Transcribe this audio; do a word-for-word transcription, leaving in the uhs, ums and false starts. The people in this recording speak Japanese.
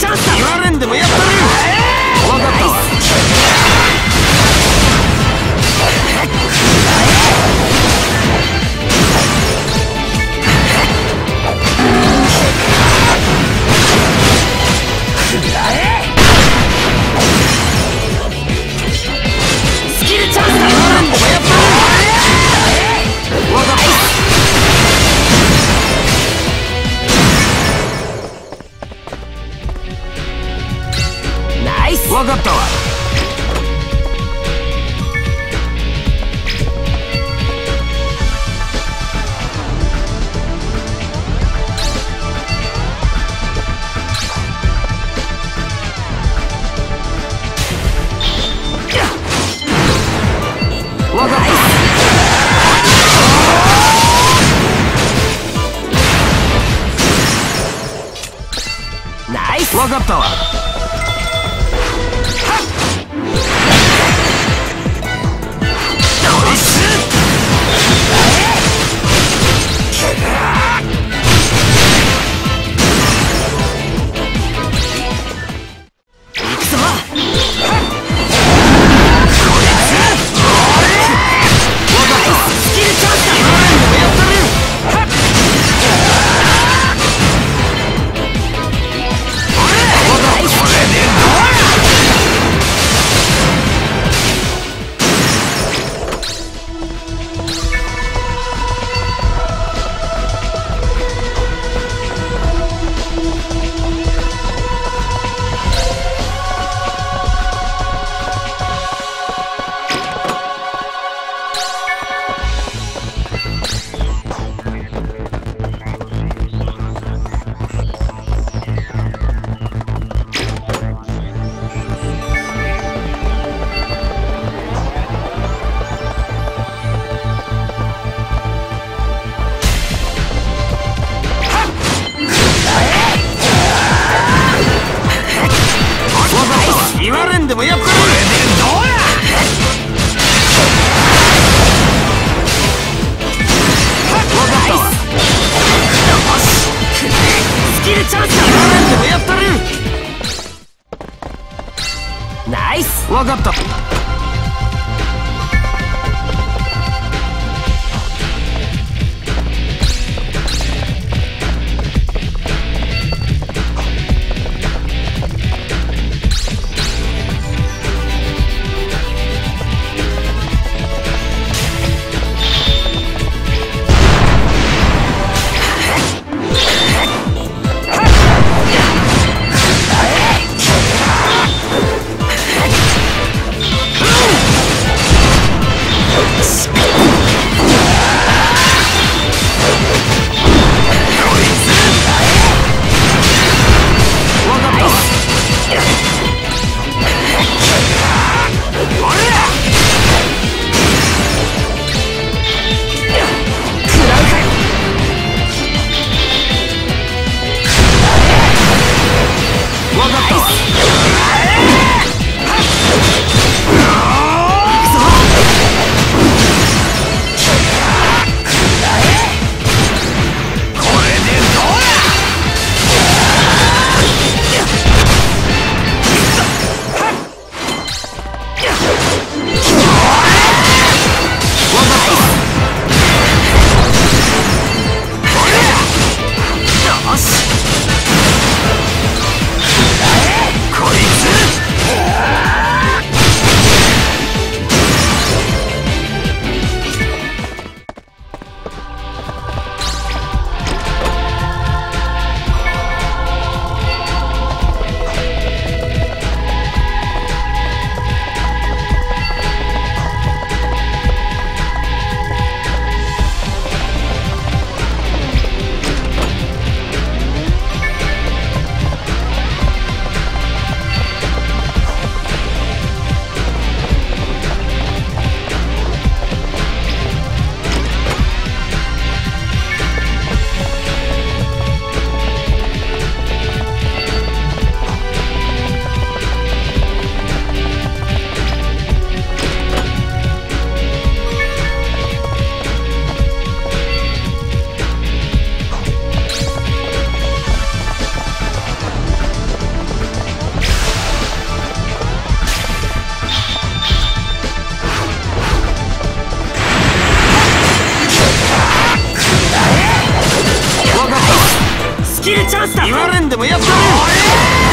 チャンスだ。言われんでもやったる。分かったわ。スキルチャンスだ。言われんでもやったる。分かった。わかったわ。わかった。ナイス。わかったわ。分かった。チャンスだ。言われんでもやったね。